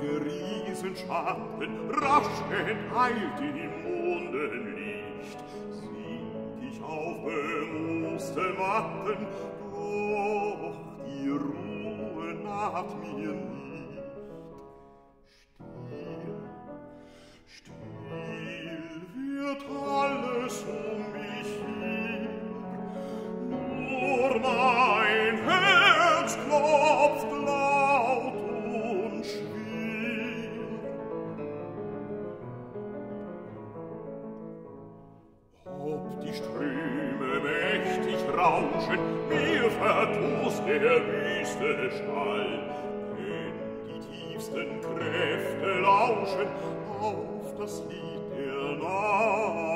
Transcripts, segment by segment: Berge riesen Schatten, rasch enteilt im Mondenlicht, sink ich auf bemoosten Matten, doch die Ruhe naht mir nicht. Still wird alles mich hin, nur mein Herz klopft laut und schwer. Ob die Ströme mächtig rauschen, mir verdunst der wüste Schall, wenn die tiefsten Kräfte lauschen auf das Lied der Nacht.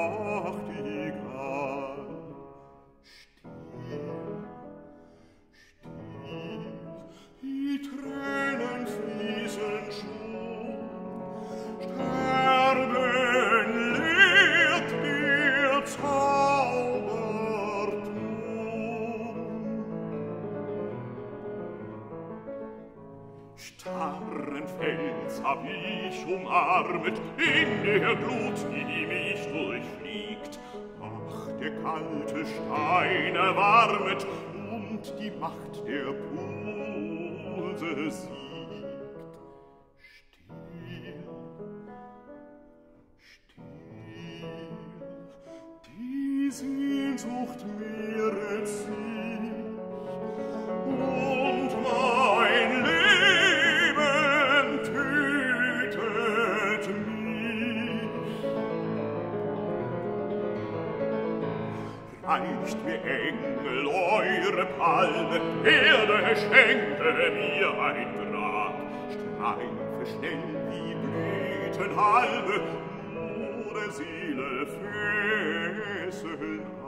Starren Fels hab ich umarmet, in der Glut, die mich durchfliegt. Ach, der kalte Stein erwarmet, und die Macht der Pulse siegt. Still, still, die Sehnsucht mehret sich, und mein Leben reicht mir, Engel, eure Palme, Erde, schenke mir ein Grab, streife schnell die Blütenhalme, nur der Seele fesseln.